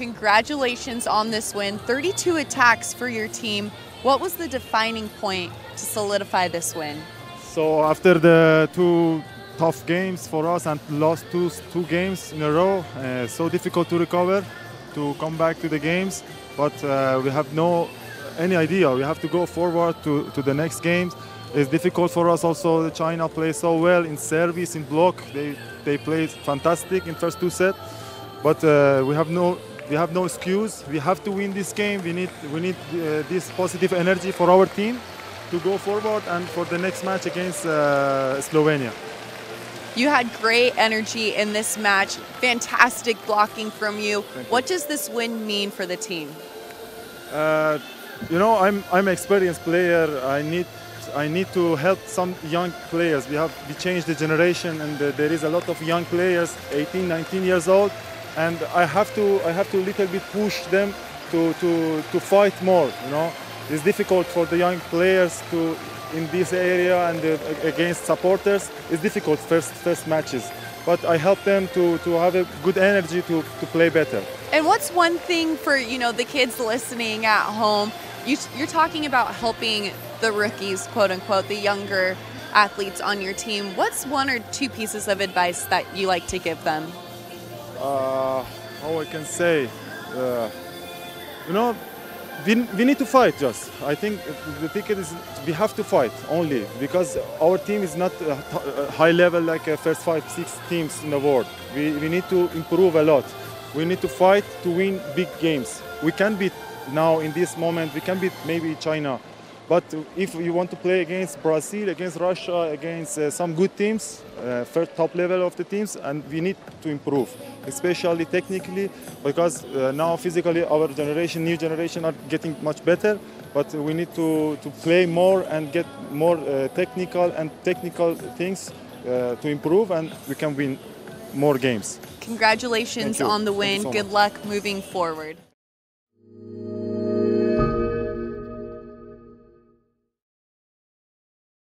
Congratulations on this win, 32 attacks for your team. What was the defining point to solidify this win? So after the two tough games for us and lost two games in a row, so difficult to recover, to come back to the games, but we have any idea. We have to go forward to the next games. It's difficult for us also. China plays so well in service, in block. They played fantastic in first two sets, but we have no excuse. We have to win this game. We need this positive energy for our team to go forward and for the next match against Slovenia. You had great energy in this match. Fantastic blocking from you. What does this win mean for the team? You know, I'm an experienced player. I need to help some young players. We changed the generation, and there is a lot of young players, 18, 19 years old, and I have to little bit push them to fight more. You know, it's difficult for the young players to in this area and against supporters. It's difficult first matches, but I help them to have a good energy to play better. And what's one thing for the kids listening at home? You're talking about helping the rookies, quote unquote, the younger athletes on your team. What's one or two pieces of advice that you like to give them? I can say, we need to fight. Just I think the ticket is we have to fight only, because our team is not high level like first 5-6 teams in the world. We need to improve a lot. We need to fight to win big games. We can beat now in this moment. We can beat maybe China. But if you want to play against Brazil, against Russia, against some good teams, first top level of the teams, and we need to improve, especially technically, because now physically our generation, new generation, are getting much better. But we need to play more and get more technical things to improve, and we can win more games. Congratulations on the win. Good luck moving forward.